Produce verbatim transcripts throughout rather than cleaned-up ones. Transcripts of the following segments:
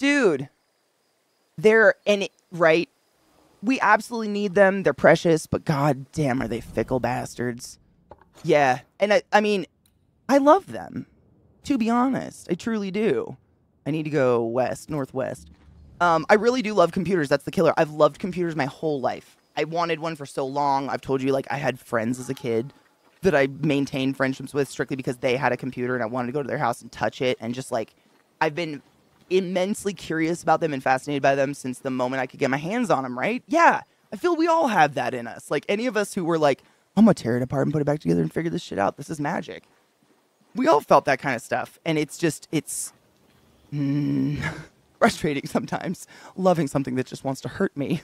Dude, they're in it, right? We absolutely need them. They're precious, but god damn, are they fickle bastards. Yeah, and I, I mean, I love them, to be honest. I truly do. I need to go west, northwest. Um, I really do love computers. That's the killer. I've loved computers my whole life. I wanted one for so long. I've told you, like, I had friends as a kid that I maintained friendships with strictly because they had a computer and I wanted to go to their house and touch it. And just, like, I've been immensely curious about them and fascinated by them since the moment I could get my hands on them, right? Yeah, I feel we all have that in us. Like, any of us who were like, I'm gonna tear it apart and put it back together and figure this shit out. This is magic. We all felt that kind of stuff. And it's just, it's mm, frustrating sometimes, loving something that just wants to hurt me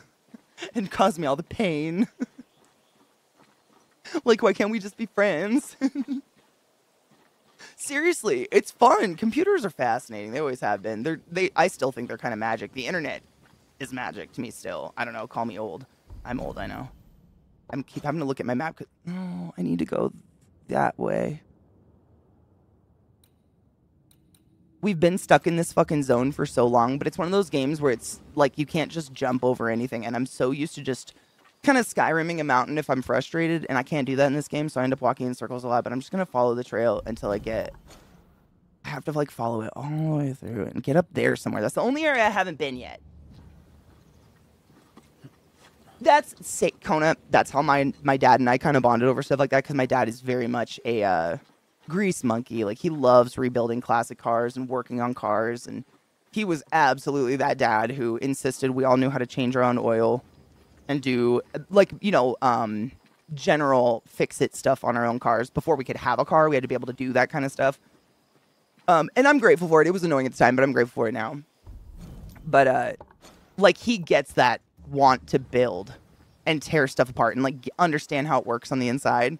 and cause me all the pain. Like, why can't we just be friends? Seriously, it's fun. Computers are fascinating. They always have been. They're, they, I still think they're kind of magic. The internet is magic to me still. I don't know. Call me old. I'm old, I know. I'm keep having to look at my map. Cause, oh, I need to go that way. We've been stuck in this fucking zone for so long, but it's one of those games where it's like you can't just jump over anything. And I'm so used to just kind of skyrimming a mountain if I'm frustrated, and I can't do that in this game, so I end up walking in circles a lot. But I'm just gonna follow the trail until I get. I have to like follow it all the way through and get up there somewhere. That's the only area I haven't been yet. That's sick, Kona. That's how my my dad and I kind of bonded over stuff like that, because my dad is very much a uh, grease monkey. Like, he loves rebuilding classic cars and working on cars, and he was absolutely that dad who insisted we all knew how to change our own oil and do, like, you know, um, general fix-it stuff on our own cars. Before we could have a car, we had to be able to do that kind of stuff. Um, and I'm grateful for it. It was annoying at the time, but I'm grateful for it now. But, uh, like, he gets that want to build and tear stuff apart and like understand how it works on the inside.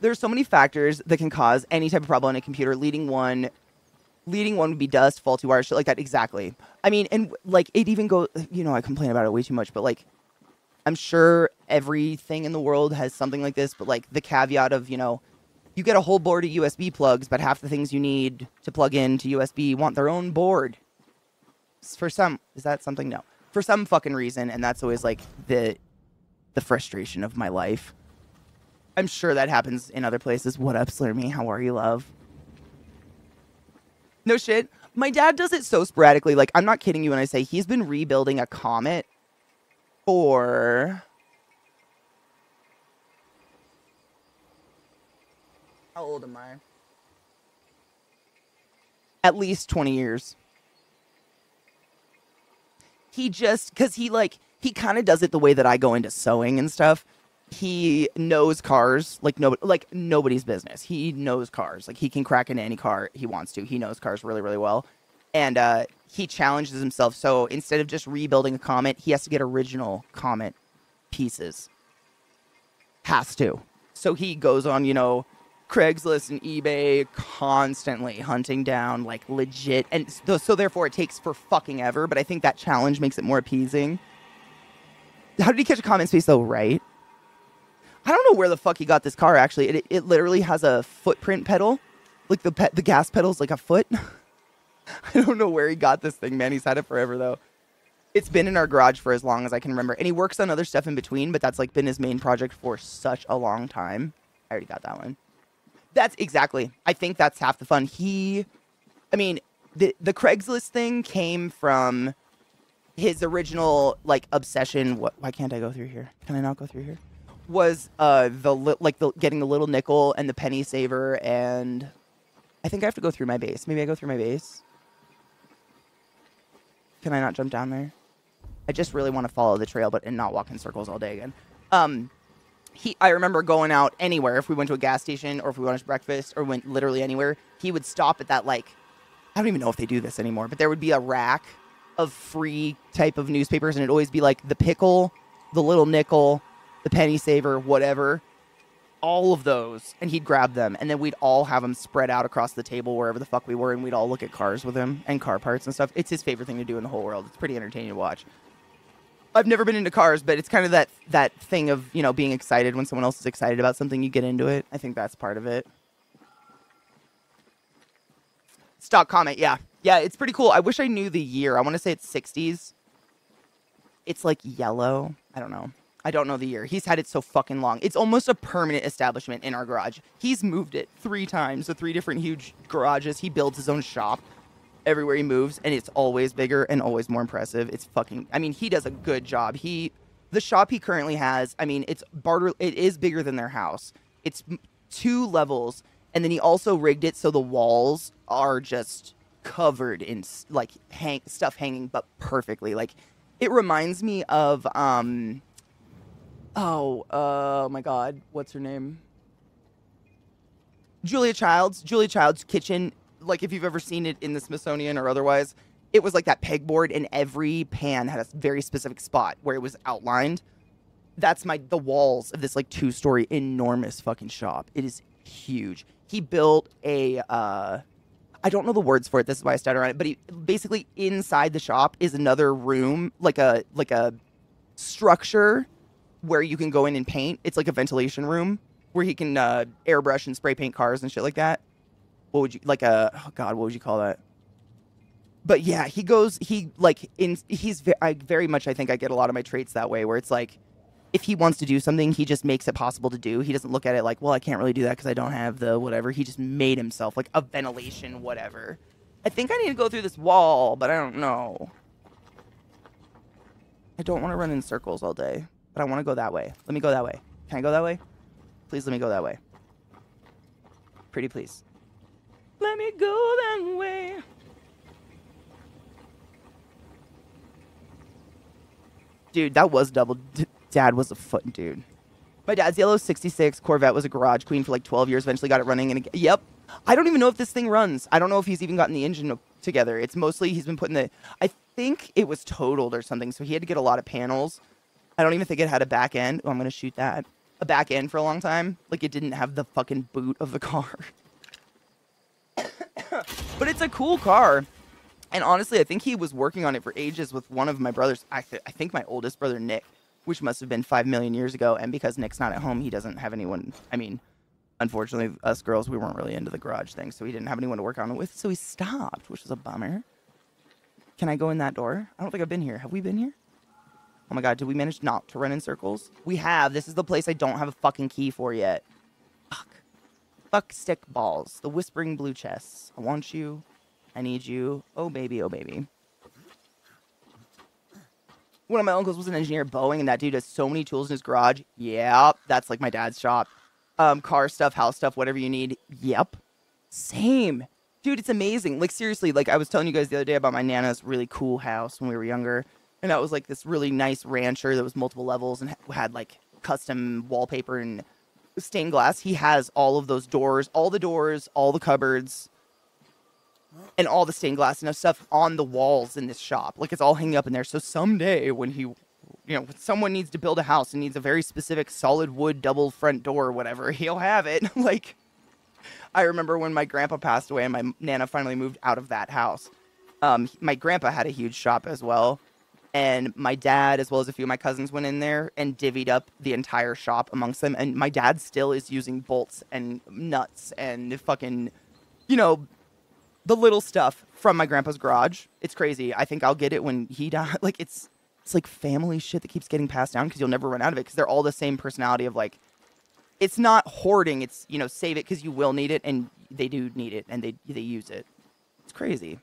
There's so many factors that can cause any type of problem on a computer. Leading one, leading one would be dust, faulty wires, shit like that. Exactly. I mean, and like it even goes, you know, I complain about it way too much, but like I'm sure everything in the world has something like this, but like the caveat of, you know, you get a whole board of U S B plugs, but half the things you need to plug into U S B want their own board. For some, is that something? No. For some fucking reason, and that's always like the the frustration of my life. I'm sure that happens in other places. What up, Slur Me? How are you, love? No shit. My dad does it so sporadically. Like, I'm not kidding you when I say he's been rebuilding a Comet for... How old am I? At least twenty years. He just, because he like, he kind of does it the way that I go into sewing and stuff. He knows cars like nobody, like nobody's business. He knows cars. Like, he can crack into any car he wants to. He knows cars really, really well. And uh, he challenges himself. So instead of just rebuilding a Comet, he has to get original Comet pieces. Has to. So he goes on, you know, Craigslist and eBay, constantly hunting down like legit, and so, so therefore it takes for fucking ever, but I think that challenge makes it more appeasing. How did he catch a Comet space though, right? I don't know where the fuck he got this car, actually. It, it literally has a footprint pedal, like the pe the gas pedal's like a foot. I don't know where he got this thing, man. He's had it forever though. It's been in our garage for as long as I can remember, and he works on other stuff in between, but that's like been his main project for such a long time. I already got that one. That's exactly. I think that's half the fun. He, I mean, the the Craigslist thing came from his original like obsession. What? Why can't I go through here? Can I not go through here? Was uh the like the getting the little nickel and the penny saver, and I think I have to go through my base. Maybe I go through my base. Can I not jump down there? I just really want to follow the trail, but and not walk in circles all day again. Um. He, I remember going out anywhere. If we went to a gas station or if we went to breakfast or went literally anywhere, he would stop at that, like, I don't even know if they do this anymore, but there would be a rack of free type of newspapers, and it'd always be like the pickle, the little nickel, the penny saver, whatever, all of those. And he'd grab them, and then we'd all have them spread out across the table wherever the fuck we were, and we'd all look at cars with him and car parts and stuff. It's his favorite thing to do in the whole world. It's pretty entertaining to watch. I've never been into cars, but it's kind of that that thing of, you know, being excited when someone else is excited about something, you get into it. I think that's part of it. Stock Comet, yeah. Yeah, it's pretty cool. I wish I knew the year. I want to say it's sixties. It's like yellow. I don't know. I don't know the year. He's had it so fucking long. It's almost a permanent establishment in our garage. He's moved it three times to three different huge garages. He builds his own shop everywhere he moves, and it's always bigger and always more impressive. It's fucking, I mean, he does a good job. He, the shop he currently has, I mean, it's barter, it is bigger than their house. It's two levels, and then he also rigged it so the walls are just covered in like hang stuff hanging, but perfectly. Like, it reminds me of, um, Oh, uh, oh my God. What's her name? Julia Child's. Julia Child's kitchen. Like, if you've ever seen it in the Smithsonian or otherwise, it was like that pegboard, and every pan had a very specific spot where it was outlined. That's my the walls of this, like, two-story enormous fucking shop. It is huge. He built a... Uh, I don't know the words for it. This is why I started on it. But he, basically, inside the shop is another room, like a like a structure... where you can go in and paint. It's like a ventilation room where he can uh, airbrush and spray paint cars and shit like that. What would you, like a, oh God, what would you call that? But yeah, he goes, he like, in he's ve I very much, I think I get a lot of my traits that way, where it's like, if he wants to do something, he just makes it possible to do. He doesn't look at it like, well, I can't really do that because I don't have the whatever. He just made himself like a ventilation whatever. I think I need to go through this wall, but I don't know. I don't want to run in circles all day. But I want to go that way. Let me go that way. Can I go that way? Please let me go that way. Pretty please. Let me go that way. Dude, that was double. D Dad was a foot dude. My dad's yellow sixty-six Corvette was a garage queen for like twelve years. Eventually got it running. And yep. I don't even know if this thing runs. I don't know if he's even gotten the engine together. It's mostly he's been putting the... I think it was totaled or something. So he had to get a lot of panels. I don't even think it had a back end. Oh, I'm going to shoot that. A back end for a long time. Like, it didn't have the fucking boot of the car. But it's a cool car. And honestly, I think he was working on it for ages with one of my brothers. I, th I think my oldest brother, Nick, which must have been five million years ago. And because Nick's not at home, he doesn't have anyone. I mean, unfortunately, us girls, we weren't really into the garage thing. So he didn't have anyone to work on it with. So he stopped, which was a bummer. Can I go in that door? I don't think I've been here. Have we been here? Oh my God, did we manage not to run in circles? We have. This is the place I don't have a fucking key for yet. Fuck. Fuck stick balls. The whispering blue chests. I want you. I need you. Oh, baby. Oh, baby. One of my uncles was an engineer at Boeing, and that dude has so many tools in his garage. Yep. That's like my dad's shop. Um, car stuff, house stuff, whatever you need. Yep. Same. Dude, it's amazing. Like, seriously, like I was telling you guys the other day about my Nana's really cool house when we were younger. And that was like this really nice rancher that was multiple levels and had like custom wallpaper and stained glass. He has all of those doors, all the doors, all the cupboards, and all the stained glass and stuff on the walls in this shop. Like, it's all hanging up in there. So someday when he, you know, when someone needs to build a house and needs a very specific solid wood double front door or whatever, he'll have it. Like, I remember when my grandpa passed away and my Nana finally moved out of that house. Um, my grandpa had a huge shop as well. And my dad, as well as a few of my cousins, went in there and divvied up the entire shop amongst them. And my dad still is using bolts and nuts and fucking, you know, the little stuff from my grandpa's garage. It's crazy. I think I'll get it when he dies. Like, it's it's like family shit that keeps getting passed down because you'll never run out of it because they're all the same personality of, like, it's not hoarding. It's, you know, save it because you will need it. And they do need it. And they they use it. It's crazy.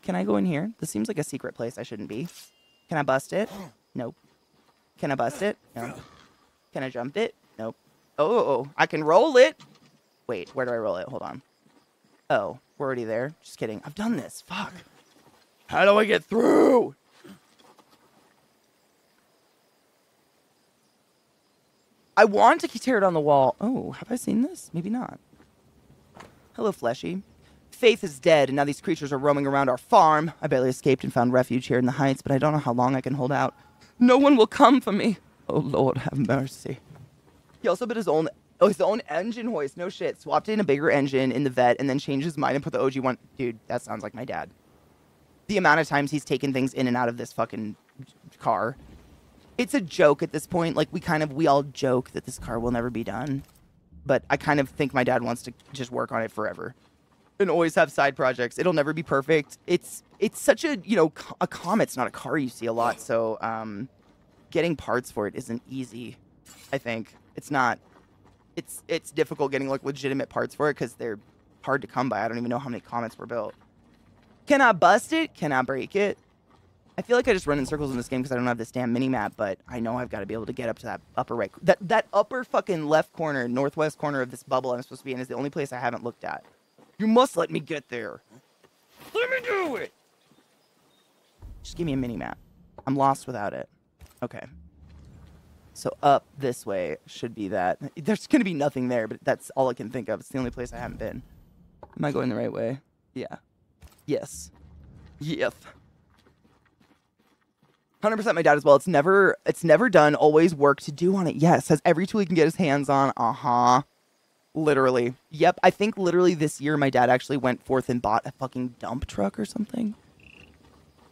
Can I go in here? This seems like a secret place I shouldn't be. Can I bust it? Nope. Can I bust it? No. Can I jump it? Nope. Oh, I can roll it. Wait, where do I roll it? Hold on. Oh, we're already there. Just kidding. I've done this. Fuck. How do I get through? I want to tear it on the wall. Oh, have I seen this? Maybe not. Hello, Fleshy. Faith is dead, and now these creatures are roaming around our farm. I barely escaped and found refuge here in the heights, but I don't know how long I can hold out. No one will come for me. Oh, Lord, have mercy. He also bit his own oh, his own engine hoist. No shit. Swapped in a bigger engine in the vet and then changed his mind and put the O G one. Dude, that sounds like my dad. The amount of times he's taken things in and out of this fucking car. It's a joke at this point. Like, we kind of, we all joke that this car will never be done. But I kind of think my dad wants to just work on it forever. and always have side projects. It'll never be perfect. It's it's such a, you know, a Comet's not a car you see a lot, so um, getting parts for it isn't easy, I think. It's not. It's it's difficult getting like legitimate parts for it because they're hard to come by. I don't even know how many Comets were built. Can I bust it? Can I break it? I feel like I just run in circles in this game because I don't have this damn mini-map, but I know I've got to be able to get up to that upper right. That that upper fucking left corner, northwest corner of this bubble I'm supposed to be in is the only place I haven't looked at. You must let me get there. Let me do it! Just give me a mini-map. I'm lost without it. Okay. So up this way should be that. There's going to be nothing there, but that's all I can think of. It's the only place I haven't been. Am I going the right way? Yeah. Yes. Yes. one hundred percent my dad as well. It's never it's never done. Always work to do on it. Yes. Has every tool he can get his hands on. Uh-huh. Literally. Yep. I think literally this year my dad actually went forth and bought a fucking dump truck or something.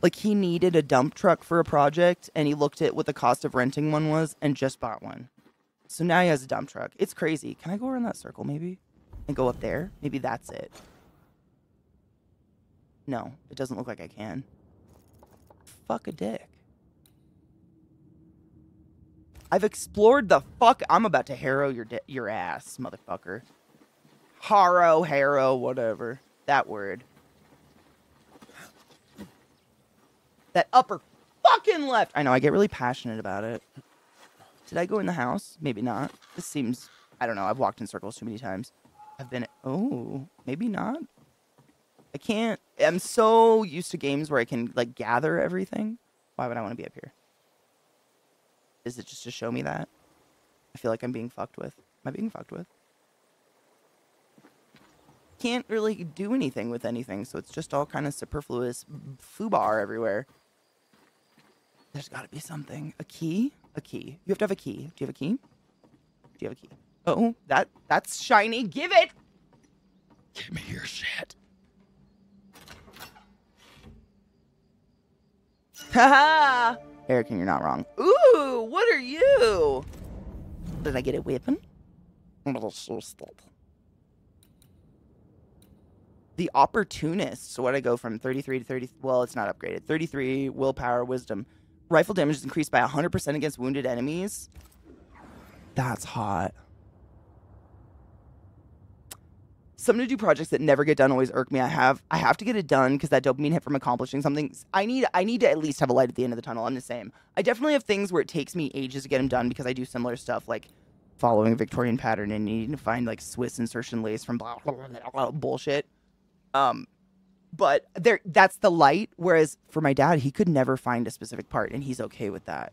Like he needed a dump truck for a project and he looked at what the cost of renting one was and just bought one. So now he has a dump truck. It's crazy. Can I go around that circle maybe? And go up there? Maybe that's it. No. It doesn't look like I can. Fuck a dick. I've explored the fuck. I'm about to harrow your your ass, motherfucker. Harrow, harrow, whatever. That word. That upper fucking left. I know, I get really passionate about it. Did I go in the house? Maybe not. This seems, I don't know. I've walked in circles too many times. I've been, oh, maybe not. I can't. I'm so used to games where I can, like, gather everything. Why would I want to be up here? Is it just to show me that? I feel like I'm being fucked with. Am I being fucked with? Can't really do anything with anything, so it's just all kind of superfluous foobar everywhere. There's got to be something. A key? A key. You have to have a key. Do you have a key? Do you have a key? Oh, that that's shiny. Give it! Give me your shit. Haha! Eric, and you're not wrong. Ooh, what are you? Did I get a weapon? The Opportunist. So what I go from thirty-three to thirty. Well, it's not upgraded. thirty-three, willpower, wisdom. Rifle damage is increased by one hundred percent against wounded enemies. That's hot. Some to do projects that never get done always irk me. I have I have to get it done because that dopamine hit from accomplishing something. I need I need to at least have a light at the end of the tunnel. I'm the same. I definitely have things where it takes me ages to get them done because I do similar stuff like following a Victorian pattern and needing to find like Swiss insertion lace from blah blah blah, blah, blah bullshit. Um, but there that's the light. Whereas for my dad, he could never find a specific part, and he's okay with that.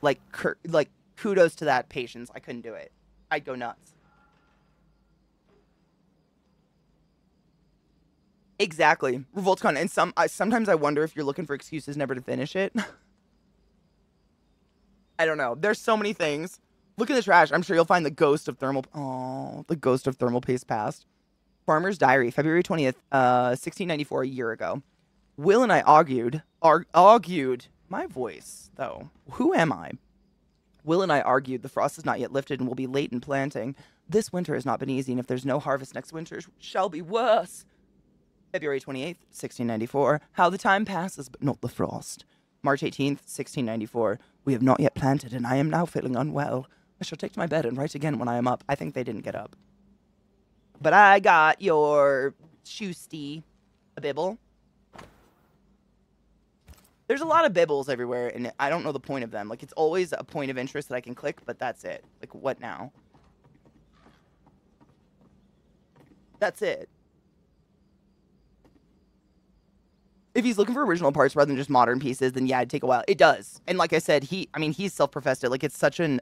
Like cur like kudos to that patience. I couldn't do it. I'd go nuts. Exactly. RevoltCon. And some I, sometimes I wonder if you're looking for excuses never to finish it. I don't know. There's so many things. Look in the trash. I'm sure you'll find the ghost of thermal... Oh, the ghost of thermal paste past. Farmer's Diary, February twentieth, uh, sixteen ninety-four, a year ago. Will and I argued... Ar argued... My voice, though. Who am I? Will and I argued the frost is not yet lifted and will be late in planting. This winter has not been easy, and if there's no harvest next winter, it shall be worse. February twenty-eighth, sixteen ninety-four. How the time passes, but not the frost. March eighteenth, sixteen ninety-four. We have not yet planted, and I am now feeling unwell. I shall take to my bed and write again when I am up. I think they didn't get up. But I got your shoesty, a bibble. There's a lot of bibbles everywhere, and I don't know the point of them. Like, it's always a point of interest that I can click, but that's it. Like, what now? That's it. If he's looking for original parts rather than just modern pieces, then yeah, it'd take a while. It does. And like I said, he, I mean, he's self-professed it. Like, it's such an,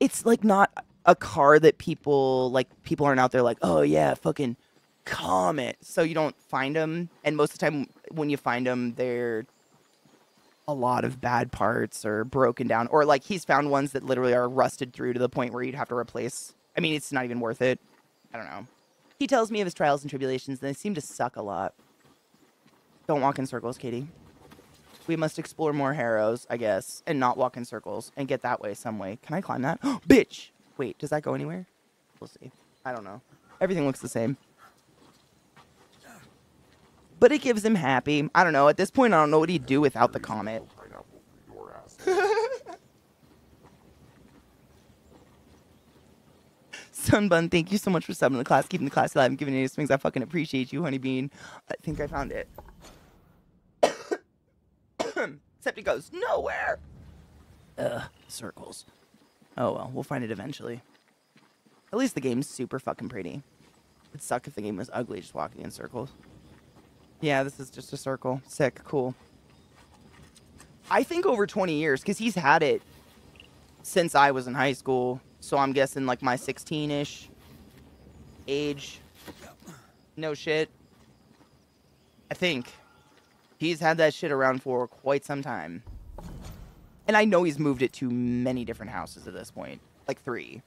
it's like not a car that people, like, people aren't out there like, oh yeah, fucking Comet. So you don't find them. And most of the time when you find them, they're a lot of bad parts or broken down. Or like he's found ones that literally are rusted through to the point where you'd have to replace. I mean, it's not even worth it. I don't know. He tells me of his trials and tribulations, and they seem to suck a lot. Don't walk in circles, Katie. We must explore more harrows, I guess, and not walk in circles and get that way some way. Can I climb that? Bitch! Wait, does that go anywhere? We'll see. I don't know. Everything looks the same. but it gives him happy. I don't know. At this point, I don't know what he'd do without the comet. Sunbun, thank you so much for subbing the class, keeping the class alive, and giving it your swings. I fucking appreciate you, Honeybean. I think I found it. Except it goes nowhere. Ugh, circles. Oh well, we'll find it eventually. At least the game's super fucking pretty. It'd suck if the game was ugly, just walking in circles. Yeah, this is just a circle. Sick, cool. I think over twenty years, because he's had it since I was in high school. So I'm guessing like my sixteen-ish age. No shit. I think. He's had that shit around for quite some time. And I know he's moved it to many different houses at this point. Like three.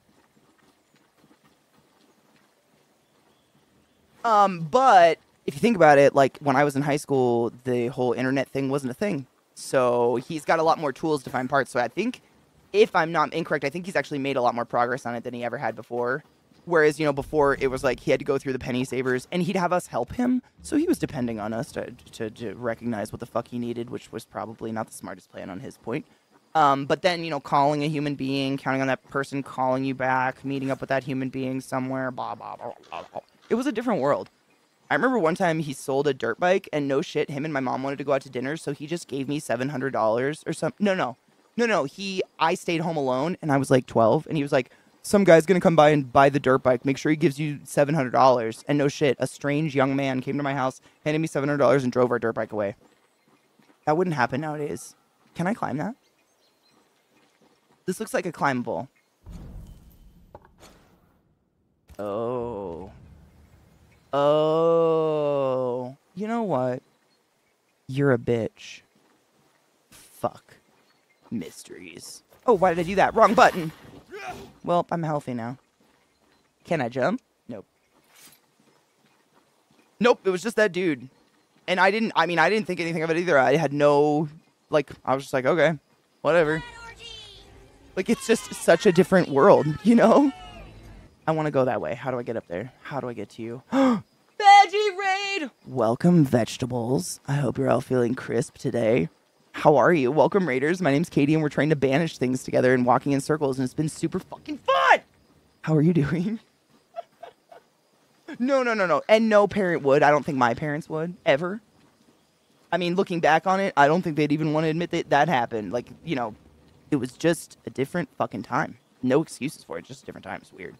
Um, but if you think about it, like when I was in high school, the whole internet thing wasn't a thing. So he's got a lot more tools to find parts. So I think, if I'm not incorrect, I think he's actually made a lot more progress on it than he ever had before. Whereas, you know, before it was like he had to go through the penny savers and he'd have us help him. So he was depending on us to, to, to recognize what the fuck he needed, which was probably not the smartest plan on his point. Um, but then, you know, calling a human being, counting on that person calling you back, meeting up with that human being somewhere, blah, blah, blah, blah, blah. It was a different world. I remember one time he sold a dirt bike and no shit, him and my mom wanted to go out to dinner. So he just gave me seven hundred dollars or something. No, no. No, no, he, I stayed home alone, and I was, like, twelve, and he was like, some guy's gonna come by and buy the dirt bike, make sure he gives you seven hundred dollars, and no shit, a strange young man came to my house, handed me seven hundred dollars, and drove our dirt bike away. That wouldn't happen nowadays. Can I climb that? This looks like a climbable. Oh. Oh. You know what? You're a bitch. Fuck. Mysteries. Oh, why did I do that? Wrong button. Well, I'm healthy now. Can I jump? Nope. Nope, it was just that dude. And I didn't, I mean, I didn't think anything of it either. I had no, like, I was just like, okay, whatever. Like, it's just such a different world, you know? I want to go that way. How do I get up there? How do I get to you? Veggie Raid! Welcome, vegetables. I hope you're all feeling crisp today. How are you? Welcome, Raiders. My name's Katie, and we're trying to banish things together and walking in circles, and it's been super fucking fun! How are you doing? No, no, no, no. And no parent would. I don't think my parents would. Ever. I mean, looking back on it, I don't think they'd even want to admit that that happened. Like, you know, it was just a different fucking time. No excuses for it. Just a different time. It's weird.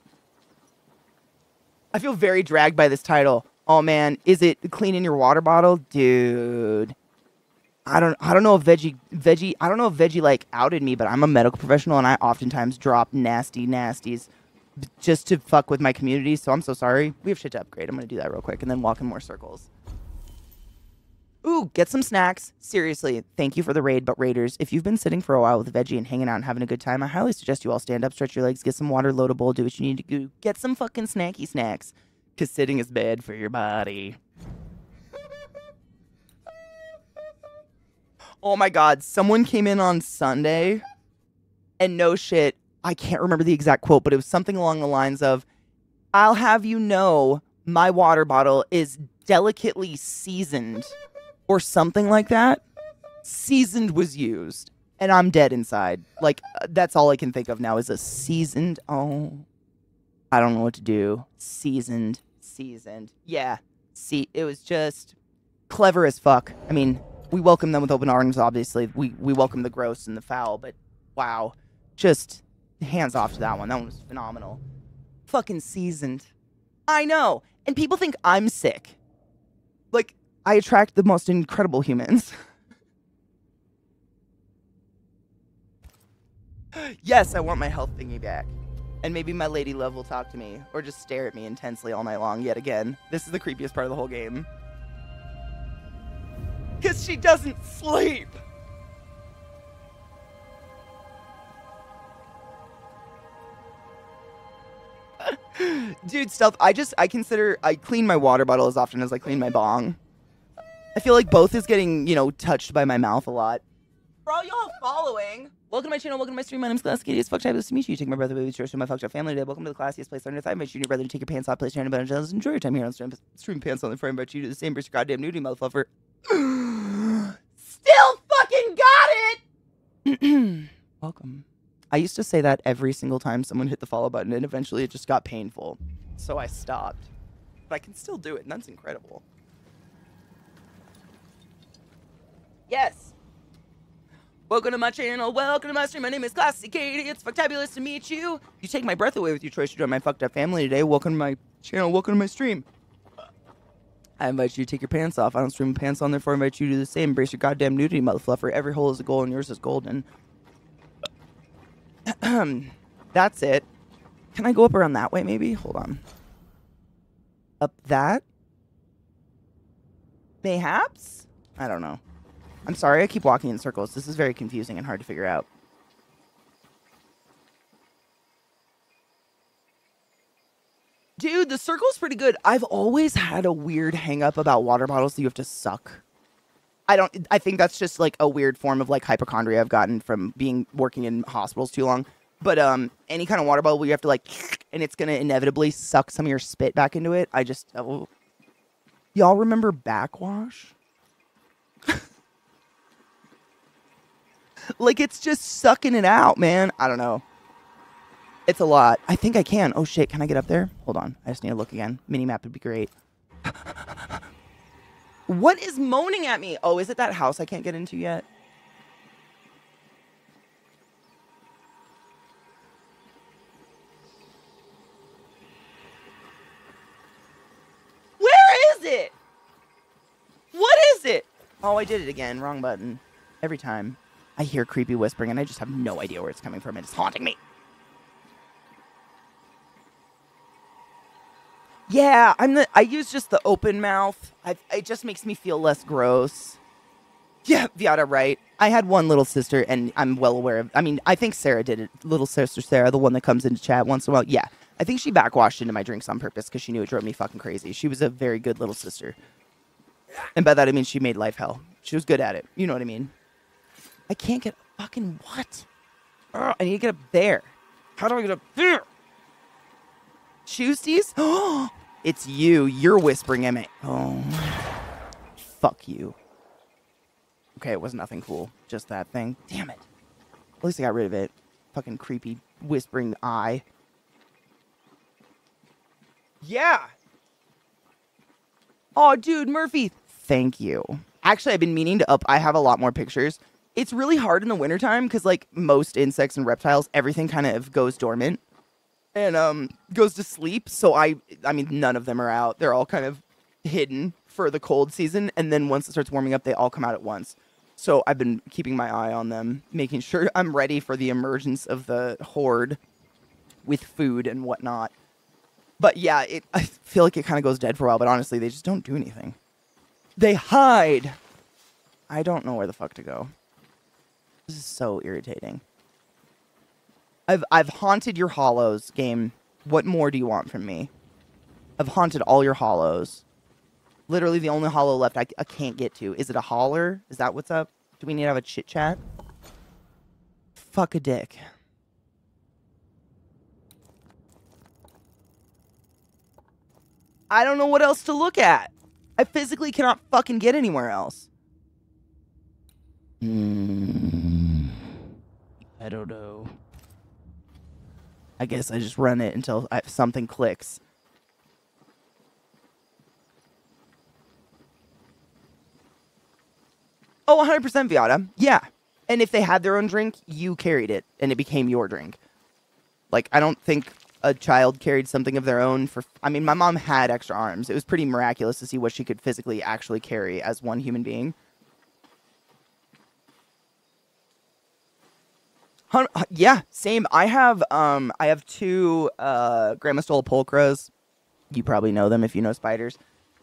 I feel very dragged by this title. Oh, man. Is it cleaning your water bottle? Dude. I don't I don't know if veggie veggie I don't know if veggie like outed me, but I'm a medical professional and I oftentimes drop nasty nasties just to fuck with my community, so I'm so sorry. We have shit to upgrade. I'm gonna do that real quick and then walk in more circles. Ooh, get some snacks. Seriously, thank you for the raid, but Raiders, if you've been sitting for a while with Veggie and hanging out and having a good time, I highly suggest you all stand up, stretch your legs, get some water, load a bowl, do what you need to do. Get some fucking snacky snacks. Cause sitting is bad for your body. Oh my God, someone came in on Sunday and no shit, I can't remember the exact quote, but it was something along the lines of, I'll have you know my water bottle is delicately seasoned or something like that. Seasoned was used and I'm dead inside. Like, that's all I can think of now is a seasoned. Oh, I don't know what to do. Seasoned, seasoned. Yeah, see, it was just clever as fuck. I mean... We welcome them with open arms, obviously. We we welcome the gross and the foul, but wow. Just hands off to that one. That one was phenomenal. Fucking seasoned. I know. And people think I'm sick. Like, I attract the most incredible humans. Yes, I want my health thingy back. And maybe my lady love will talk to me, or just stare at me intensely all night long yet again. This is the creepiest part of the whole game. Because she doesn't sleep. Dude, stealth, I just, I consider, I clean my water bottle as often as I clean my bong. I feel like both is getting, you know, touched by my mouth a lot. bro. Y'all following. Welcome to my channel. Welcome to my stream. My name's ClassyKatie. It's fucked up. It's to meet you. You take my brother, baby, church, and my fucked up family today. Welcome to the classiest place under the side. My junior brother, take your pants off, place your hand about and enjoy your time here on stream. Stream pants on the frame, but you do the same, bitch. Goddamn nudie, motherfucker. Still fucking got it. Welcome. I used to say that every single time someone hit the follow button, and eventually it just got painful, so I stopped. But I can still do it, and that's incredible. Yes. Welcome to my channel. Welcome to my stream. My name is ClassyKatie. It's fucktabulous to meet you. You take my breath away with your choice to join my fucked up family today. Welcome to my channel. Welcome to my stream. I invite you to take your pants off. I don't stream pants on, therefore I invite you to do the same. Embrace your goddamn nudity, mother fluffer. Every hole is a goal, and yours is golden. That's it. Can I go up around that way, maybe? Hold on. Up that? Mayhaps? I don't know. I'm sorry, I keep walking in circles. This is very confusing and hard to figure out. Dude, the circle's pretty good. I've always had a weird hang-up about water bottles that you have to suck. I don't. I think that's just like a weird form of like hypochondria I've gotten from being working in hospitals too long. But um, any kind of water bottle where you have to like, and it's gonna inevitably suck some of your spit back into it. I just, oh. Y'all remember backwash? Like it's just sucking it out, man. I don't know. It's a lot. I think I can. Oh shit! Can I get up there? Hold on. I just need to look again. Mini map would be great. What is moaning at me? Oh, is it that house I can't get into yet? Where is it? What is it? Oh, I did it again. Wrong button. Every time. I hear creepy whispering, and I just have no idea where it's coming from. It's haunting me. Yeah, I'm the. I use just the open mouth. I, it just makes me feel less gross. Yeah, Viata, right. I had one little sister, and I'm well aware of. I mean, I think Sarah did it. Little sister Sarah, the one that comes into chat once in a while. Yeah, I think she backwashed into my drinks on purpose because she knew it drove me fucking crazy. She was a very good little sister, and by that I mean she made life hell. She was good at it. You know what I mean? I can't get fucking what? Ugh, I need to get up there. How do I get up there? Tuesdays? Oh. It's you. You're whispering at me. Oh. Fuck you. Okay, it was nothing cool. Just that thing. Damn it. At least I got rid of it. Fucking creepy whispering eye. Yeah. Oh, dude, Murphy. Thank you. Actually, I've been meaning to up. I have a lot more pictures. It's really hard in the wintertime because, like, most insects and reptiles, everything kind of goes dormant. And um, goes to sleep. So I, I mean, none of them are out. They're all kind of hidden for the cold season. And then once it starts warming up, they all come out at once. So I've been keeping my eye on them, making sure I'm ready for the emergence of the horde with food and whatnot. But yeah, it. I feel like it kind of goes dead for a while. But honestly, they just don't do anything. They hide. I don't know where the fuck to go. This is so irritating. I've, I've haunted your hollows, game. What more do you want from me? I've haunted all your hollows. Literally the only hollow left I, I can't get to. Is it a holler? Is that what's up? Do we need to have a chit-chat? Fuck a dick. I don't know what else to look at. I physically cannot fucking get anywhere else. Mm, I don't know. I guess I just run it until I, something clicks. Oh, one hundred percent Viata. Yeah. And if they had their own drink, you carried it, and it became your drink. Like, I don't think a child carried something of their own for... I mean, my mom had extra arms. It was pretty miraculous to see what she could physically actually carry as one human being. Yeah, same. I have um, I have two uh, Grandma Stole Pulchras. You probably know them if you know spiders.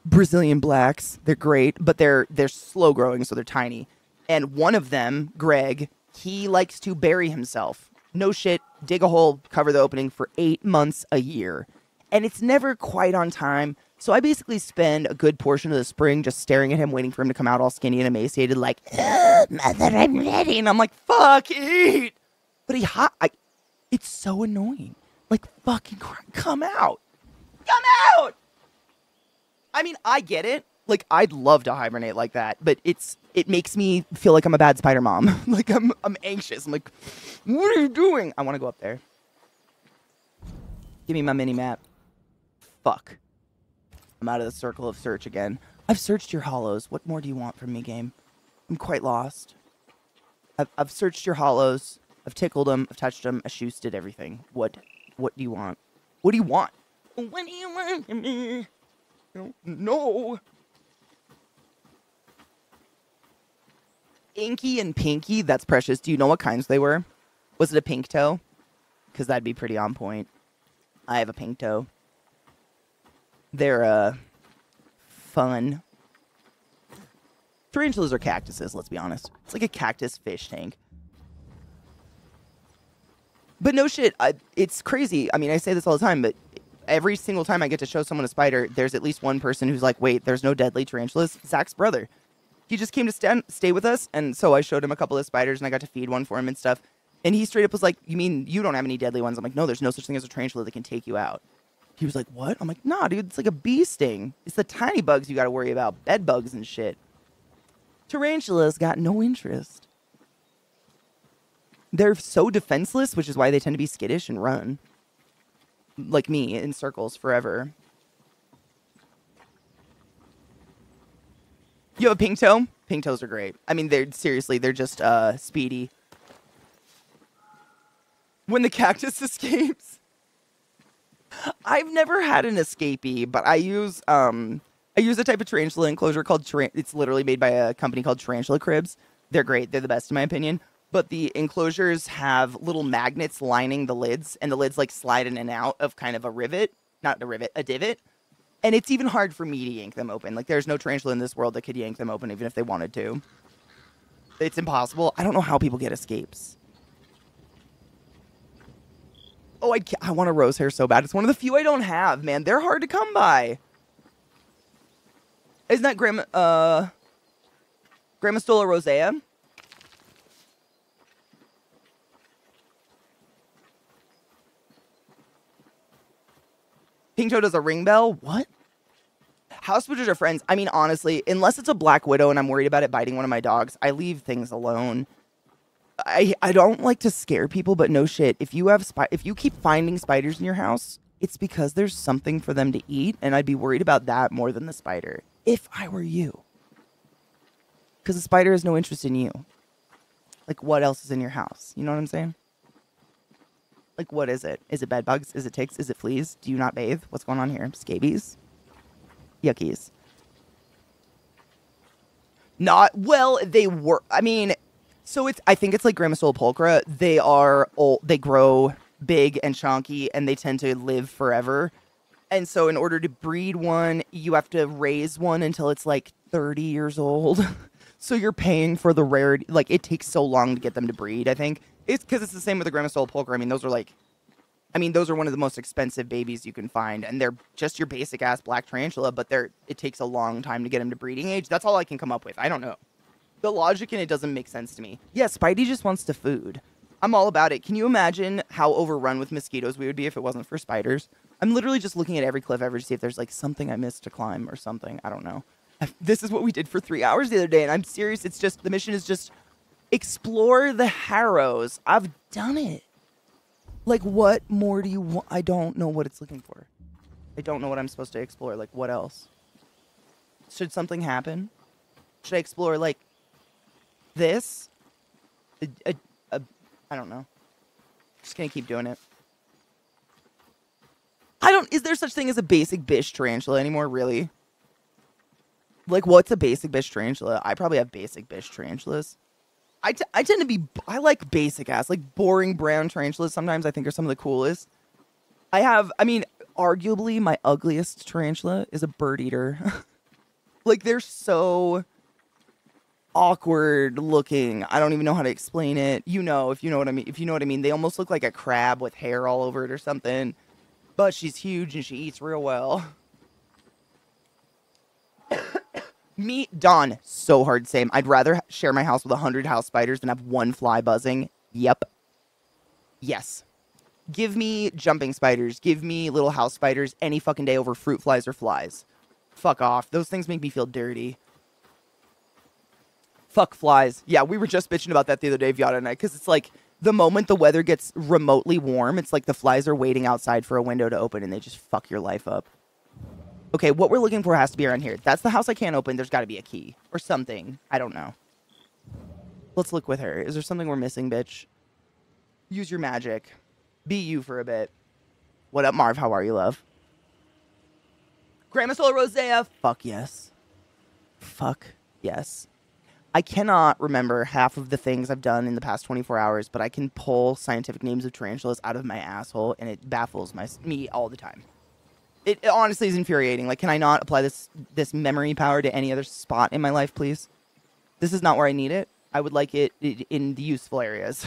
Brazilian blacks. They're great, but they're they're slow growing, so they're tiny. And one of them, Greg, he likes to bury himself. No shit. Dig a hole, cover the opening for eight months a year, and it's never quite on time. So I basically spend a good portion of the spring just staring at him, waiting for him to come out all skinny and emaciated, like, oh, mother, I'm ready. And I'm like, fuck, eat. But he hot. I, it's so annoying. Like, fucking cry, come out. Come out. I mean, I get it. Like, I'd love to hibernate like that, but it's it makes me feel like I'm a bad spider mom. Like, I'm I'm anxious. I'm like, what are you doing? I want to go up there. Give me my mini map. Fuck. I'm out of the circle of search again. I've searched your hollows. What more do you want from me, game? I'm quite lost. I've I've searched your hollows. I've tickled them. I've touched them. I shoosted everything. What what do you want? What do you want? What do you want from me? No. No. Inky and Pinky, that's precious. Do you know what kinds they were? Was it a pink toe? Because that'd be pretty on point. I have a pink toe. They're, uh, fun. Tarantulas are cactuses, let's be honest. It's like a cactus fish tank. But no shit, I, it's crazy. I mean, I say this all the time, but every single time I get to show someone a spider, there's at least one person who's like, wait, there's no deadly tarantulas? Zach's brother. He just came to stand, stay with us, and so I showed him a couple of spiders, and I got to feed one for him and stuff. And he straight up was like, you mean you don't have any deadly ones? I'm like, no, there's no such thing as a tarantula that can take you out. He was like, what? I'm like, nah, dude, it's like a bee sting. It's the tiny bugs you got to worry about, bed bugs and shit. Tarantulas got no interest. They're so defenseless, which is why they tend to be skittish and run. Like me, in circles forever. You have a pink toe? Pink toes are great. I mean, they're seriously, they're just uh, speedy. When the cactus escapes. I've never had an escapee, but I use um, I use a type of tarantula enclosure called, Taran it's literally made by a company called Tarantula Cribs. They're great. They're the best in my opinion. But the enclosures have little magnets lining the lids, and the lids like slide in and out of kind of a rivet, not a rivet, a divot. And it's even hard for me to yank them open. Like, there's no tarantula in this world that could yank them open even if they wanted to. It's impossible. I don't know how people get escapes. Oh, I, I want a rose hair so bad. It's one of the few I don't have, man. They're hard to come by. Isn't that Grandma... Uh, Grandma stole a rosea? Pink toe does a ring bell? What? House spookers are friends. I mean, honestly, unless it's a black widow and I'm worried about it biting one of my dogs, I leave things alone. I I don't like to scare people, but no shit. If you have spi if you keep finding spiders in your house, it's because there's something for them to eat, and I'd be worried about that more than the spider. If I were you. Because the spider has no interest in you. Like, what else is in your house? You know what I'm saying? Like, what is it? Is it bed bugs? Is it ticks? Is it fleas? Do you not bathe? What's going on here? Scabies? Yuckies. Not, well, they were, I mean, so it's, I think it's like Gramasola pulchra. They are old, they grow big and chonky, and they tend to live forever. And so in order to breed one, you have to raise one until it's like thirty years old. So you're paying for the rarity. Like, it takes so long to get them to breed, I think. It's because it's the same with the Gramasola pulchra. I mean, those are like, I mean, those are one of the most expensive babies you can find, and they're just your basic ass black tarantula. But they're it takes a long time to get them to breeding age. That's all I can come up with. I don't know. The logic in it doesn't make sense to me. Yeah, Spidey just wants to food. I'm all about it. Can you imagine how overrun with mosquitoes we would be if it wasn't for spiders? I'm literally just looking at every cliff ever to see if there's like something I missed to climb or something. I don't know. I've, this is what we did for three hours the other day, and I'm serious. It's just the mission is just. Explore the harrows. I've done it. Like, what more do you want? I don't know what it's looking for. I don't know what I'm supposed to explore. Like, what else? Should something happen? Should I explore, like, this? A, a, a, I don't know. Just gonna keep doing it. I don't... Is there such thing as a basic bish tarantula anymore, really? Like, what's a basic bish tarantula? I probably have basic bish tarantulas. I, t I tend to be, I like basic ass, like boring brown tarantulas sometimes I think are some of the coolest. I have, I mean, arguably my ugliest tarantula is a bird eater. Like, they're so awkward looking. I don't even know how to explain it. You know, if you know what I mean, if you know what I mean, they almost look like a crab with hair all over it or something, but she's huge and she eats real well. Me, Don, so hard, same. I'd rather share my house with a hundred house spiders than have one fly buzzing. Yep. Yes. Give me jumping spiders. Give me little house spiders any fucking day over fruit flies or flies. Fuck off. Those things make me feel dirty. Fuck flies. Yeah, we were just bitching about that the other day, Viada and I, because it's like the moment the weather gets remotely warm, it's like the flies are waiting outside for a window to open and they just fuck your life up. Okay, what we're looking for has to be around here. That's the house I can't open. There's got to be a key or something. I don't know. Let's look with her. Is there something we're missing, bitch? Use your magic. Be you for a bit. What up, Marv? How are you, love? Grandma Sola Rosea. Fuck yes. Fuck yes. I cannot remember half of the things I've done in the past twenty-four hours, but I can pull scientific names of tarantulas out of my asshole, and it baffles my, me all the time. It honestly is infuriating. Like, can I not apply this this memory power to any other spot in my life, please? This is not where I need it. I would like it, it in the useful areas.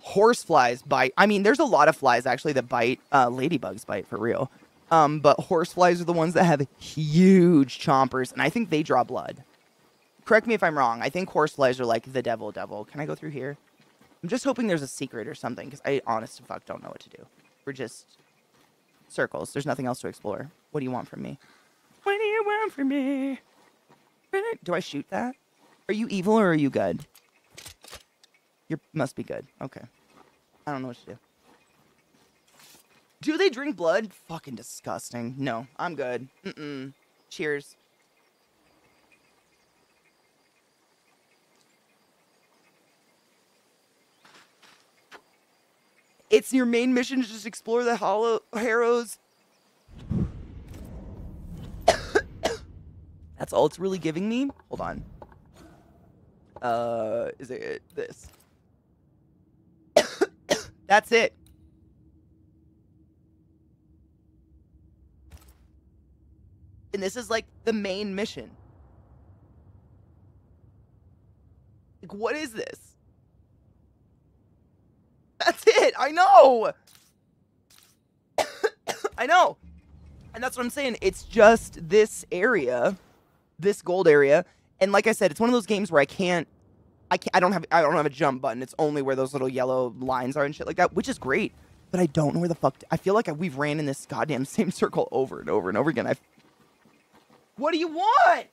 Horseflies bite. I mean, there's a lot of flies, actually, that bite. Uh, ladybugs bite, for real. Um, but horseflies are the ones that have huge chompers, and I think they draw blood. Correct me if I'm wrong. I think horseflies are, like, the devil devil. Can I go through here? I'm just hoping there's a secret or something, because I honest to fuck don't know what to do. We're just circles. There's nothing else to explore. What do you want from me? What do you want from me? Do I shoot that? Are you evil or are you good? You must be good. Okay. I don't know what to do. Do they drink blood? Fucking disgusting. No, I'm good. Mm-mm. Cheers. It's your main mission to just explore the hollow harrows. That's all it's really giving me? Hold on. Uh, is it this? That's it. And this is like the main mission. Like, what is this? That's it. I know. I know. And that's what I'm saying. It's just this area, this gold area. And like I said, it's one of those games where I can't, I can't, I don't have, I don't have a jump button. It's only where those little yellow lines are and shit like that, which is great. But I don't know where the fuck, to, I feel like I, we've ran in this goddamn same circle over and over and over again. I've, what do you want?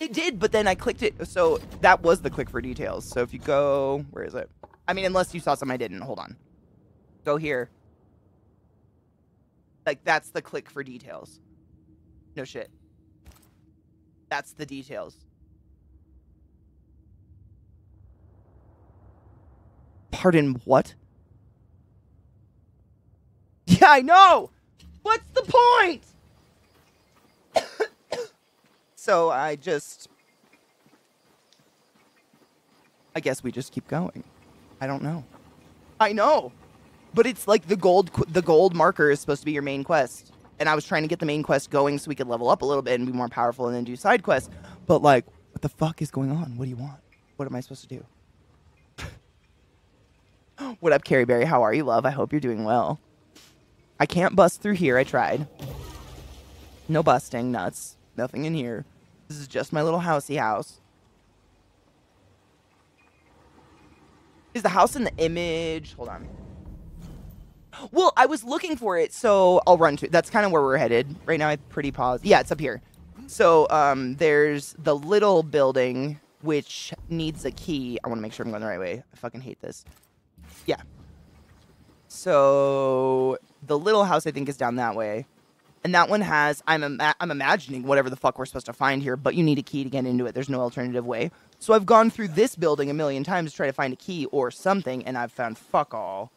It did, but then I clicked it. So that was the click for details. So if you go, where is it? I mean, unless you saw something I didn't. Hold on. Go here. Like, that's the click for details. No shit. That's the details. Pardon what? Yeah, I know! What's the point? So I just... I guess we just keep going. I don't know. I know, but it's like the gold, the gold marker is supposed to be your main quest. And I was trying to get the main quest going so we could level up a little bit and be more powerful and then do side quests. But like, what the fuck is going on? What do you want? What am I supposed to do? What up, Carrie Berry? How are you, love? I hope you're doing well. I can't bust through here. I tried. No busting nuts. Nothing in here. This is just my little housey house. Is the house in the image? Hold on. Well, I was looking for it, so I'll run to it. That's kind of where we're headed. Right now, I'm pretty paused. Yeah, it's up here. So um, there's the little building, which needs a key. I want to make sure I'm going the right way. I fucking hate this. Yeah. So the little house, I think, is down that way. And that one has, I'm, im I'm imagining whatever the fuck we're supposed to find here, but you need a key to get into it. There's no alternative way. So I've gone through this building a million times to try to find a key or something, and I've found fuck all.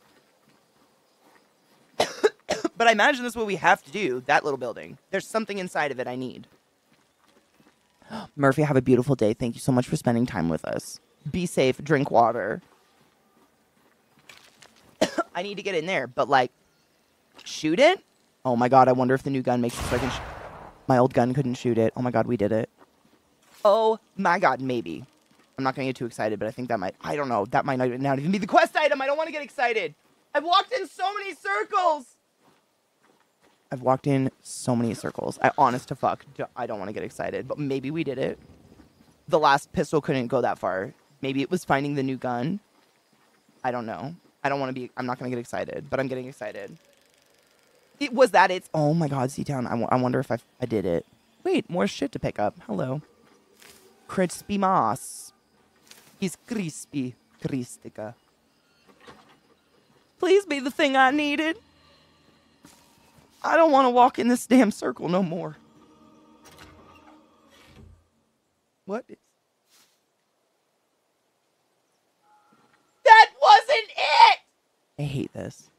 But I imagine that's what we have to do, that little building. There's something inside of it I need. Murphy, have a beautiful day. Thank you so much for spending time with us. Be safe. Drink water. I need to get in there, but, like, shoot it? Oh, my God. I wonder if the new gun makes it so I can sh- My old gun couldn't shoot it. Oh, my God. We did it. Oh, my God. Maybe. I'm not going to get too excited, but I think that might... I don't know. That might not even be the quest item. I don't want to get excited. I've walked in so many circles. I've walked in so many circles. I honest to fuck, I don't want to get excited, but maybe we did it. The last pistol couldn't go that far. Maybe it was finding the new gun. I don't know. I don't want to be, I'm not going to get excited, but I'm getting excited. It was that it's, oh my God, C-Town. I, w I wonder if I, I did it. Wait, more shit to pick up. Hello. Crispy Moss. He's crispy. Cristica. Please be the thing I needed. I don't want to walk in this damn circle no more. What? That wasn't it! I hate this.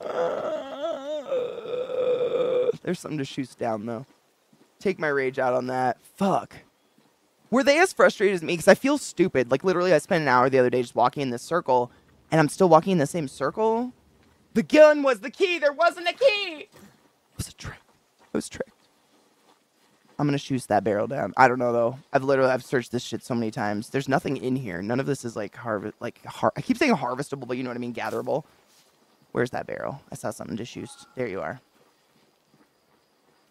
uh, there's something to shoot down, though. Take my rage out on that. Fuck. Were they as frustrated as me? Because I feel stupid. Like, literally, I spent an hour the other day just walking in this circle, and I'm still walking in the same circle? The gun was the key! There wasn't a key! It was a trick. I was tricked. I'm gonna shoot that barrel down. I don't know, though. I've literally, I've searched this shit so many times. There's nothing in here. None of this is, like, harvest, like, har I keep saying harvestable, but you know what I mean? Gatherable. Where's that barrel? I saw something just used. There you are.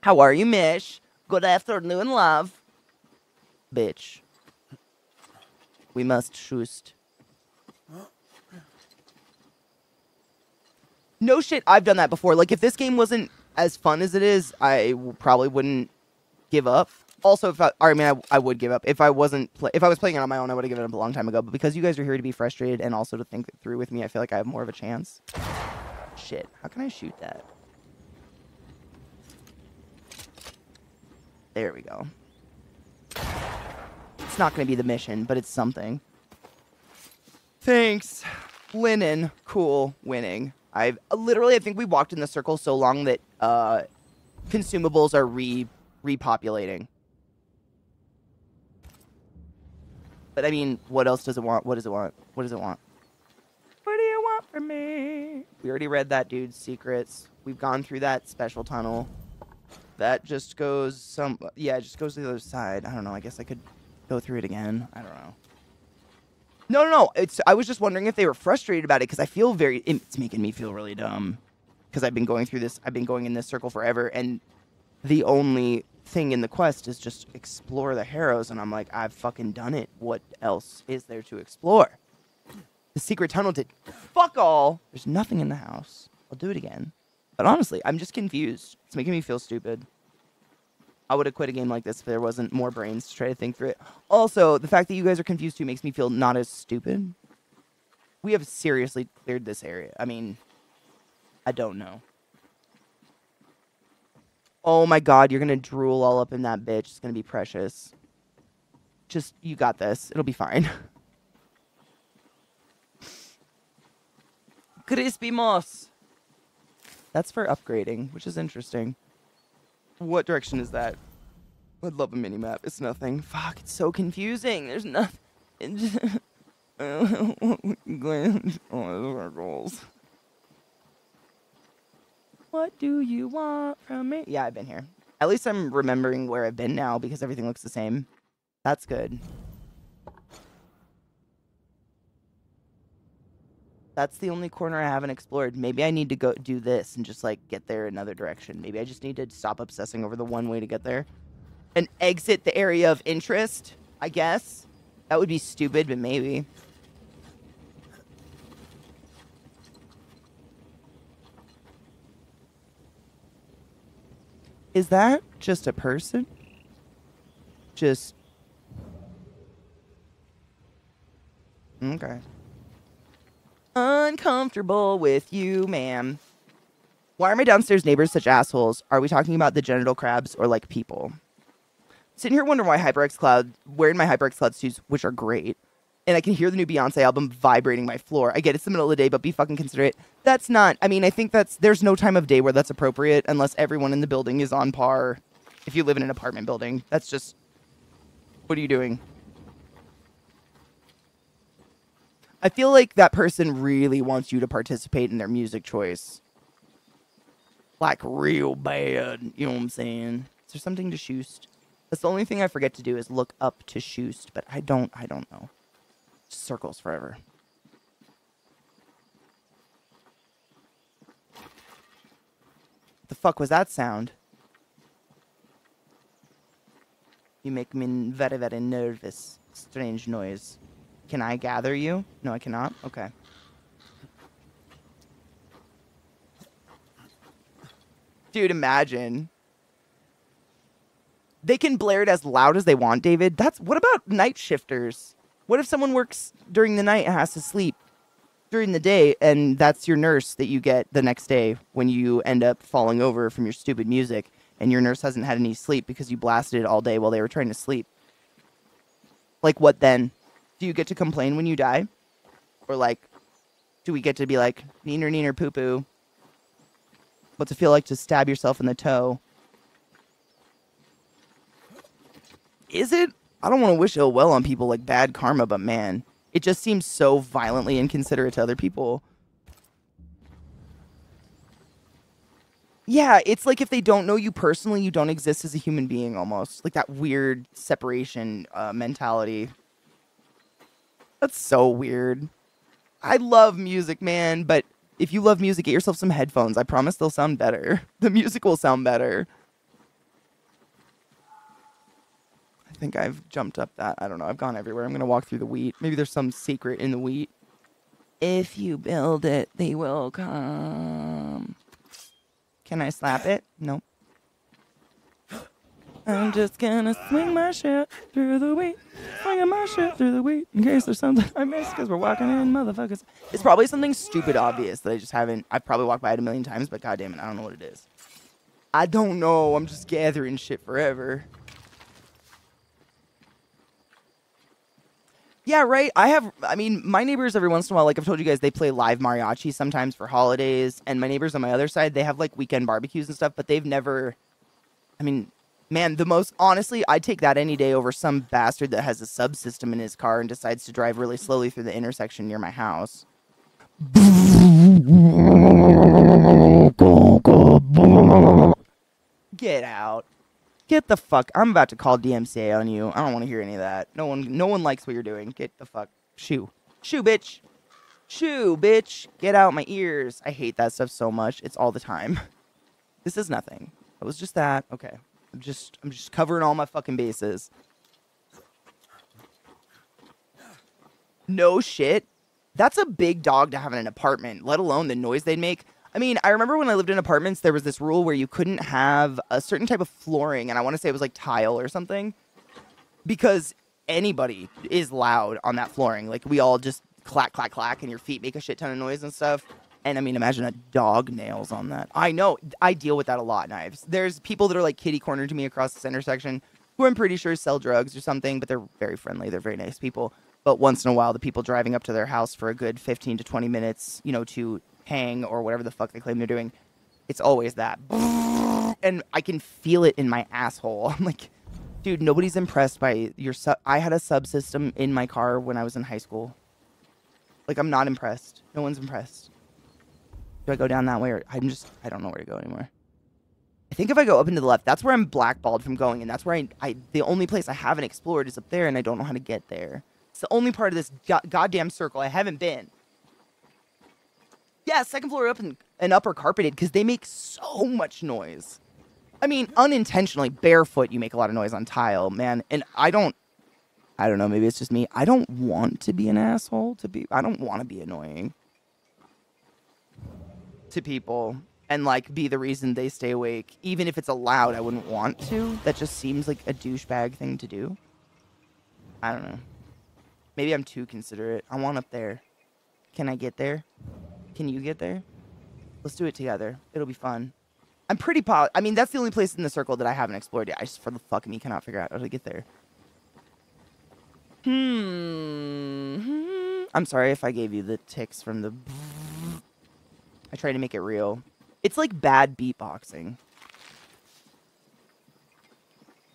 How are you, Mish? Good afternoon, love. Bitch. We must shoot. No shit, I've done that before. Like, if this game wasn't as fun as it is, I probably wouldn't give up. Also, if I, I mean, I, I would give up. If I wasn't, if I was playing it on my own, I would have given up a long time ago. But because you guys are here to be frustrated and also to think it through with me, I feel like I have more of a chance. Shit, how can I shoot that? There we go. It's not going to be the mission, but it's something. Thanks. Linen. Cool. Winning. I've literally, I think we walked in the circle so long that uh, consumables are re repopulating. But I mean, what else does it want? What does it want? What does it want? What do you want from me? We already read that dude's secrets. We've gone through that special tunnel. That just goes some, yeah, it just goes to the other side. I don't know. I guess I could go through it again. I don't know. No, no, no. It's, I was just wondering if they were frustrated about it because I feel very, it's making me feel really dumb because I've been going through this, I've been going in this circle forever. And the only thing in the quest is just explore the harrows. And I'm like, I've fucking done it. What else is there to explore? The secret tunnel did fuck all. There's nothing in the house. I'll do it again. But honestly, I'm just confused. It's making me feel stupid. I would have quit a game like this if there wasn't more brains to try to think through it. Also, the fact that you guys are confused too makes me feel not as stupid. We have seriously cleared this area. I mean, I don't know. Oh my God, you're going to drool all up in that bitch. It's going to be precious. Just, you got this. It'll be fine. Crispy moss. That's for upgrading, which is interesting. What direction is that? I'd love a mini-map. It's nothing. Fuck, it's so confusing. There's nothing. What do you want from me? Yeah, I've been here. At least I'm remembering where I've been now because everything looks the same. That's good. That's the only corner I haven't explored. Maybe I need to go do this and just, like, get there another direction. Maybe I just need to stop obsessing over the one way to get there. And exit the area of interest, I guess. That would be stupid, but maybe. Is that just a person? Just... Okay. Uncomfortable with you, ma'am. Why are my downstairs neighbors such assholes? Are we talking about the genital crabs or like people? Sitting here wondering why HyperX Cloud, wearing my HyperX Cloud suits, which are great, and I can hear the new Beyonce album vibrating my floor. I get it's the middle of the day, but be fucking considerate. That's not, I mean, I think that's, there's no time of day where that's appropriate unless everyone in the building is on par. If you live in an apartment building, that's just, what are you doing? I feel like that person really wants you to participate in their music choice. Like, real bad. You know what I'm saying? Is there something to Shoost? That's the only thing I forget to do is look up to Shoost, but I don't, I don't know. Circles forever. fuck was that sound? You make me very, very nervous. Strange noise. Can I gather you? No, I cannot. Okay. Dude, imagine. They can blare it as loud as they want, David. That's what about night shifters? What if someone works during the night and has to sleep during the day, and that's your nurse that you get the next day when you end up falling over from your stupid music, and your nurse hasn't had any sleep because you blasted it all day while they were trying to sleep? Like, what then? Do you get to complain when you die? Or, like, do we get to be like, neener, neener, poo-poo? What's it feel like to stab yourself in the toe? Is it? I don't want to wish ill will on people, like bad karma, but man, it just seems so violently inconsiderate to other people. Yeah, it's like if they don't know you personally, you don't exist as a human being almost. Like that weird separation uh, mentality. That's so weird. I love music, man, but if you love music, get yourself some headphones. I promise they'll sound better. The music will sound better. I think I've jumped up that. I don't know. I've gone everywhere. I'm going to walk through the wheat. Maybe there's some secret in the wheat. If you build it, they will come. Can I slap it? Nope. I'm just going to swing my shit through the wheat. Swinging my shit through the wheat. In case there's something I missed because we're walking in, motherfuckers. It's probably something stupid obvious that I just haven't. I probably walked by it a million times, but goddamn it, I don't know what it is. I don't know. I'm just gathering shit forever. Yeah, right. I have, I mean, my neighbors every once in a while, like I've told you guys, they play live mariachi sometimes for holidays. And my neighbors on my other side, they have like weekend barbecues and stuff, but they've never, I mean, man, the most, honestly, I'd take that any day over some bastard that has a subsystem in his car and decides to drive really slowly through the intersection near my house. Get out. Get the fuck. I'm about to call D M C A on you. I don't want to hear any of that. No one no one likes what you're doing. Get the fuck. Shoo. Shoo, bitch. Shoo, bitch. Get out my ears. I hate that stuff so much. It's all the time. This is nothing. It was just that. Okay. I'm just I'm just covering all my fucking bases. No shit. That's a big dog to have in an apartment, let alone the noise they'd make. I mean, I remember when I lived in apartments, there was this rule where you couldn't have a certain type of flooring, and I want to say it was like tile or something, because anybody is loud on that flooring. Like, we all just clack, clack, clack, and your feet make a shit ton of noise and stuff. And, I mean, imagine a dog nails on that. I know. I deal with that a lot, Knives. There's people that are, like, kitty-cornered to me across this intersection who I'm pretty sure sell drugs or something, but they're very friendly. They're very nice people. But once in a while, the people driving up to their house for a good fifteen to twenty minutes, you know, to hang or whatever the fuck they claim they're doing, it's always that. And I can feel it in my asshole. I'm like, dude, nobody's impressed by your sub. I had a subsystem in my car when I was in high school. Like, I'm not impressed. No one's impressed. Do I go down that way, or I'm just, I don't know where to go anymore. I think if I go up into the left, that's where I'm blackballed from going, and that's where I, I the only place I haven't explored is up there, and I don't know how to get there. It's the only part of this go goddamn circle I haven't been. Yeah, second floor up and, and upper carpeted because they make so much noise. I mean, unintentionally, barefoot, you make a lot of noise on tile, man. And I don't, I don't know, maybe it's just me. I don't want to be an asshole to be, I don't want to be annoying to people and, like, be the reason they stay awake. Even if it's allowed, I wouldn't want to. That just seems like a douchebag thing to do. I don't know. Maybe I'm too considerate. I want up there. Can I get there? Can you get there? Let's do it together. It'll be fun. I'm pretty po- I mean, that's the only place in the circle that I haven't explored yet. I just, for the fuck of me, cannot figure out how to get there. Hmm. I'm sorry if I gave you the ticks from the... I try to make it real. It's like bad beatboxing.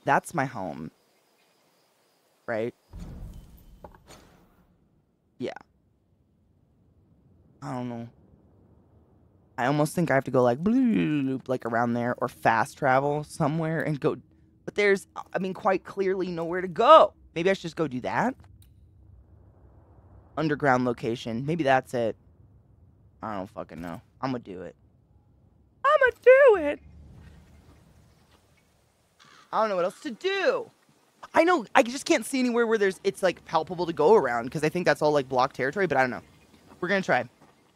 That's my home. Right? Yeah. I don't know. I almost think I have to go like bloop, like around there, or fast travel somewhere and go. But there's, I mean, quite clearly nowhere to go. Maybe I should just go do that. Underground location. Maybe that's it. I don't fucking know. I'm gonna do it. I'm gonna do it. I don't know what else to do. I know, I just can't see anywhere where there's, it's like palpable to go around, because I think that's all like blocked territory, but I don't know. We're going to try.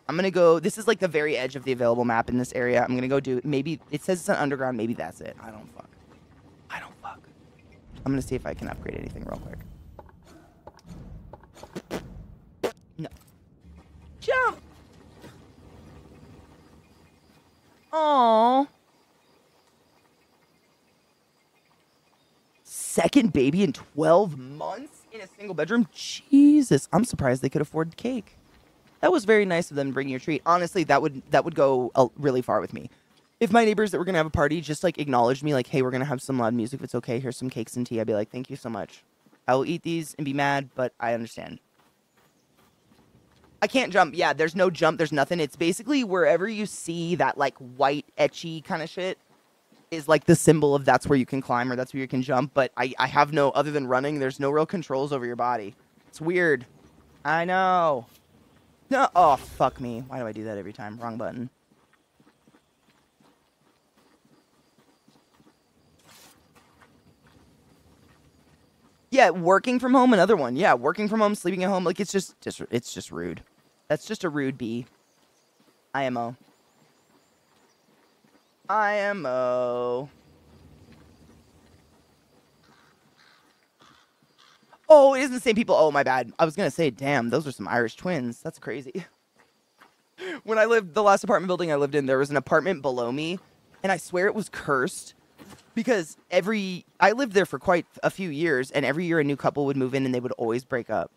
I'm going to go, this is like the very edge of the available map in this area. I'm going to go do, maybe, it says it's an underground, maybe that's it. I don't fuck. I don't fuck. I'm going to see if I can upgrade anything real quick. No. Jump! Aww. Second baby in twelve months in a single bedroom? Jesus, I'm surprised they could afford cake. That was very nice of them to bring you a treat. Honestly, that would that would go uh, really far with me. If my neighbors that were going to have a party just like acknowledged me like, hey, we're going to have some loud music. If it's okay, here's some cakes and tea. I'd be like, thank you so much. I will eat these and be mad, but I understand. I can't jump. Yeah, there's no jump. There's nothing. It's basically wherever you see that like white etchy kind of shit is like the symbol of that's where you can climb or that's where you can jump. But I, I have no, other than running, there's no real controls over your body. It's weird. I know. No. Oh, fuck me. Why do I do that every time? Wrong button. Yeah, working from home, another one. Yeah, working from home, sleeping at home. Like, it's just, just it's just rude. That's just a rude bee. I M O. I M O. Oh, it isn't the same people. Oh, my bad. I was going to say, damn, those are some Irish twins. That's crazy. When I lived, the last apartment building I lived in, there was an apartment below me, and I swear it was cursed because every, I lived there for quite a few years, and every year a new couple would move in, and they would always break up.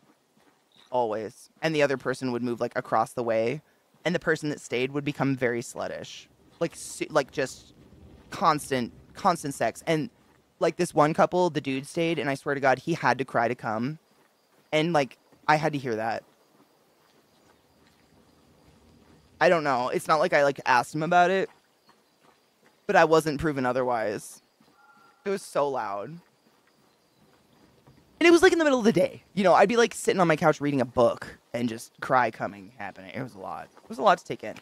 Always. And the other person would move, like, across the way, and the person that stayed would become very sluttish. Like, like just constant, constant sex. And like this one couple, the dude stayed, and I swear to God, he had to cry to come. And like, I had to hear that. I don't know. It's not like I like asked him about it, but I wasn't proven otherwise. It was so loud. And it was like in the middle of the day. You know, I'd be like sitting on my couch reading a book and just cry coming happening. It was a lot. It was a lot to take in.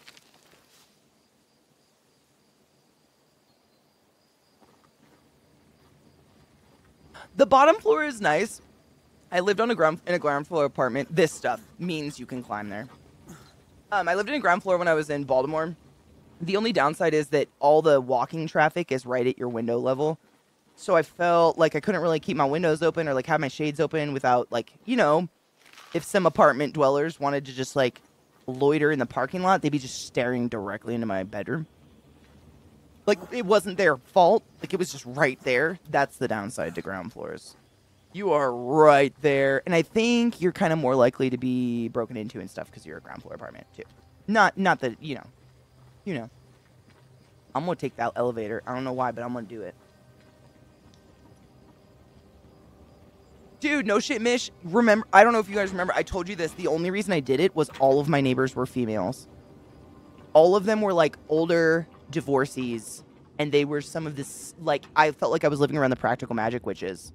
The bottom floor is nice. I lived on a ground in a ground floor apartment. This stuff means you can climb there. Um, I lived in a ground floor when I was in Baltimore. The only downside is that all the walking traffic is right at your window level. So I felt like I couldn't really keep my windows open or like have my shades open without like, you know, if some apartment dwellers wanted to just like loiter in the parking lot, they'd be just staring directly into my bedroom. Like, it wasn't their fault. Like, it was just right there. That's the downside to ground floors. You are right there. And I think you're kind of more likely to be broken into and stuff because you're a ground floor apartment, too. Not not that, you know. You know. I'm going to take that elevator. I don't know why, but I'm going to do it. Dude, no shit, Mish. Remember, I don't know if you guys remember. I told you this. The only reason I did it was all of my neighbors were females. All of them were, like, older divorcees, and they were some of this, like, I felt like I was living around the Practical Magic witches.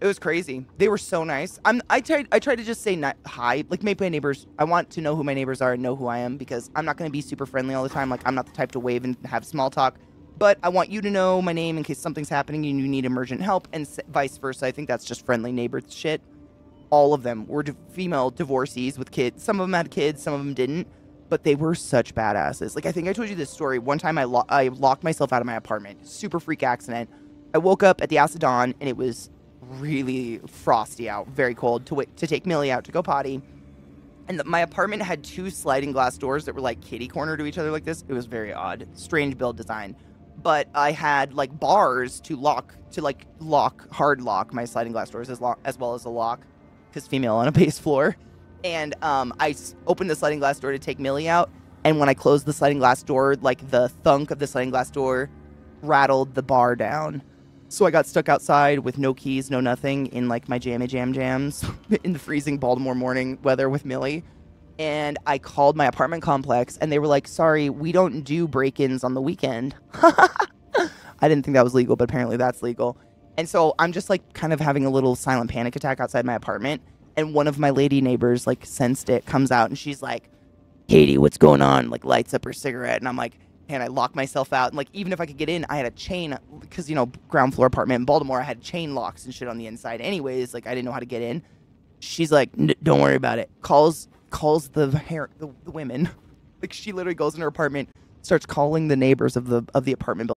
It was crazy. They were so nice. I'm, I tried, I tried to just say not, hi, like, make my neighbors, I want to know who my neighbors are and know who I am, because I'm not going to be super friendly all the time. Like, I'm not the type to wave and have small talk, but I want you to know my name in case something's happening and you need emergent help, and vice versa. I think that's just friendly neighbor shit. All of them were female divorcees with kids. Some of them had kids, some of them didn't. But they were such badasses. Like, I think I told you this story. One time I, lo I locked myself out of my apartment. Super freak accident. I woke up at the ass of dawn, and it was really frosty out. Very cold to, to take Millie out to go potty. And the, my apartment had two sliding glass doors that were, like, kitty corner to each other like this. It was very odd. Strange build design. But I had, like, bars to lock, to, like, lock, hard lock my sliding glass doors as, lo as well as a lock. Because female on a base floor. And um, I opened the sliding glass door to take Millie out. And when I closed the sliding glass door, like the thunk of the sliding glass door rattled the bar down. So I got stuck outside with no keys, no nothing in like my jammy jam jams in the freezing Baltimore morning weather with Millie. And I called my apartment complex and they were like, sorry, we don't do break-ins on the weekend. I didn't think that was legal, but apparently that's legal. And so I'm just like kind of having a little silent panic attack outside my apartment. And one of my lady neighbors, like, sensed it, comes out, and she's like, Katie, what's going on? Like, lights up her cigarette. And I'm like, and I locked myself out. And like, even if I could get in, I had a chain, because, you know, ground floor apartment in Baltimore, I had chain locks and shit on the inside anyways. Like, I didn't know how to get in. She's like, N don't worry about it. Calls calls the, hair, the the women. Like, she literally goes in her apartment, starts calling the neighbors of the of the apartment building.